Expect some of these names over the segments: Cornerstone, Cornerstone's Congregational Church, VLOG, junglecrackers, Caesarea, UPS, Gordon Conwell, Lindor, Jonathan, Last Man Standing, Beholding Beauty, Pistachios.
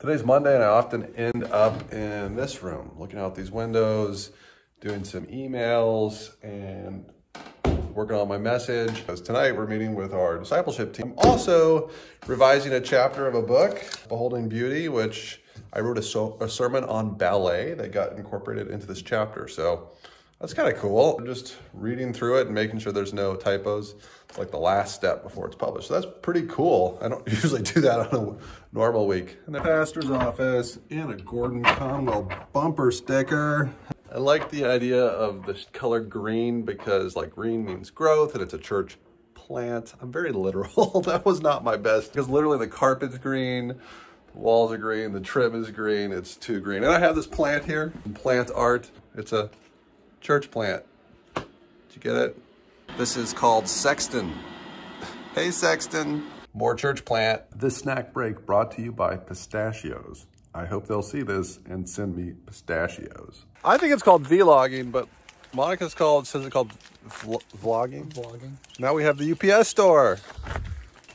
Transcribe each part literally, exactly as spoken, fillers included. Today's Monday, and I often end up in this room, looking out these windows, doing some emails, and working on my message. As tonight, we're meeting with our discipleship team. I'm also revising a chapter of a book, Beholding Beauty, which I wrote a, so a sermon on ballet that got incorporated into this chapter. So that's kind of cool. I'm just reading through it and making sure there's no typos. It's like the last step before it's published. So that's pretty cool. I don't usually do that on a normal week. In the pastor's office, and a Gordon Conwell bumper sticker. I like the idea of the color green because like green means growth and it's a church plant. I'm very literal. That was not my best because literally the carpet's green. Walls are green, the trim is green, it's too green. And I have this plant here, plant art. It's a church plant. Did you get it? This is called Sexton. Hey, Sexton. More church plant. This snack break brought to you by Pistachios. I hope they'll see this and send me pistachios. I think it's called vlogging, but Monica's called, says it's called vl vlogging. Vlogging. Now we have the U P S store.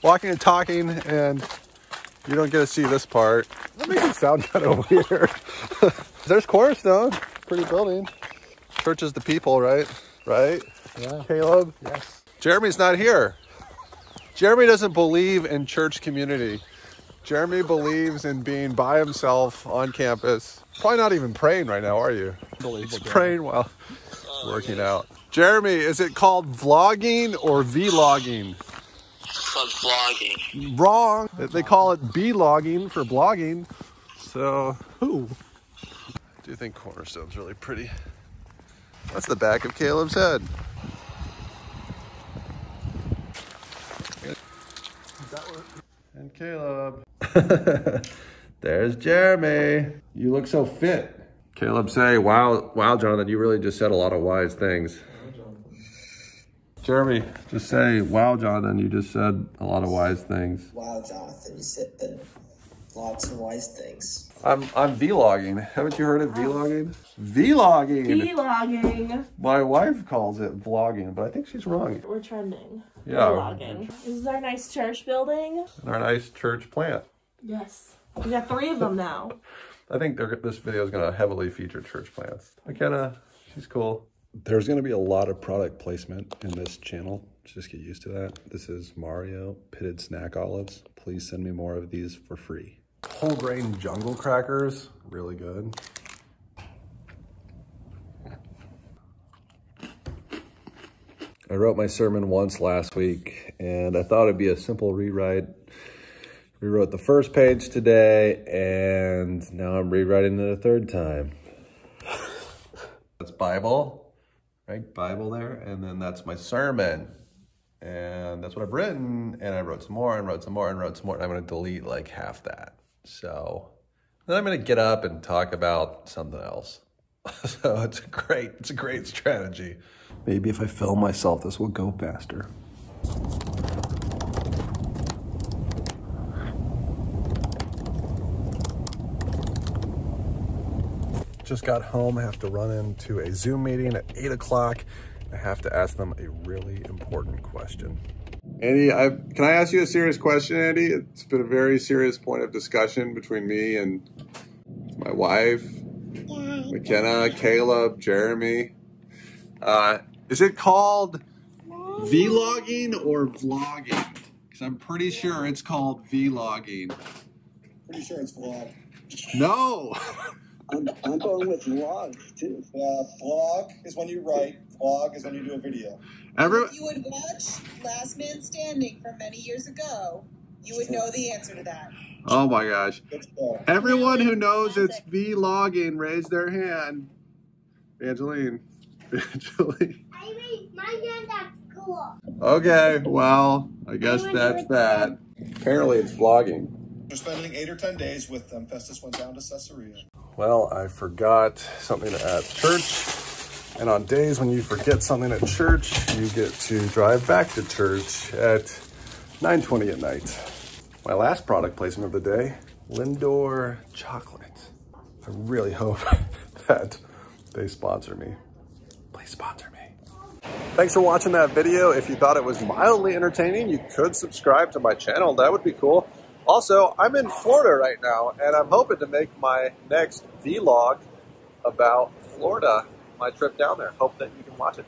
Walking and talking and... You don't get to see this part. That makes it sound kind of weird. There's Cornerstone, pretty building. Church is the people, right? Right? Yeah. Caleb? Yes. Jeremy's not here. Jeremy doesn't believe in church community. Jeremy believes in being by himself on campus. Probably not even praying right now, are you? He's praying while oh, working yes. out. Jeremy, is it called vlogging or vlogging? Called vlogging. Wrong. They call it blogging for blogging. So, who? I do think Cornerstone's really pretty. That's the back of Caleb's head. And Caleb. There's Jeremy. You look so fit. Caleb say, wow, wow, Jonathan, you really just said a lot of wise things. Jeremy, just say, wow, Jonathan, you just said a lot of wise things. Wow, Jonathan, you said that lots of wise things. I'm I'm vlogging. Haven't you heard of vlogging? Vlogging. Vlogging. My wife calls it vlogging, but I think she's wrong. We're trending. Yeah. Vlogging. This is our nice church building. And our nice church plant. Yes. We got three of them now. I think this video is going to heavily feature church plants. McKenna, she's cool. There's going to be a lot of product placement in this channel. Just get used to that. This is Mario Pitted Snack Olives. Please send me more of these for free. Whole grain jungle crackers. Really good. I wrote my sermon once last week, and I thought it'd be a simple rewrite. Rewrote the first page today, and now I'm rewriting it a third time. That's Bible. Right, Bible there, and then that's my sermon, and that's what I've written, and I wrote some more, and wrote some more, and wrote some more, and I'm going to delete like half that, so then I'm going to get up and talk about something else, so it's a great, it's a great strategy. Maybe if I film myself, this will go faster. Just got home. I have to run into a Zoom meeting at eight o'clock. I have to ask them a really important question. Andy, I've, can I ask you a serious question, Andy? It's been a very serious point of discussion between me and my wife, Dad. McKenna, Caleb, Jeremy. Uh, is it called vlogging or vlogging? Because I'm pretty sure it's called vlogging. Pretty sure it's vlog. No! I'm, I'm going with vlog, too. Yeah, vlog is when you write. Vlog is when you do a video. Every if you would watch Last Man Standing from many years ago, you would know the answer to that. Oh, my gosh. Everyone who knows it's vlogging, raise their hand. Angeline. Angeline. I raised my hand at school. Okay, well, I guess that's that. Apparently, it's vlogging. We're spending eight or ten days with them. Festus went down to Caesarea. Well, I forgot something at church, and on days when you forget something at church, you get to drive back to church at nine twenty at night. My last product placement of the day, Lindor chocolate. I really hope that they sponsor me. Please sponsor me. Thanks for watching that video. If you thought it was mildly entertaining, you could subscribe to my channel. That would be cool. Also, I'm in Florida right now, and I'm hoping to make my next vlog about Florida, my trip down there. Hope that you can watch it.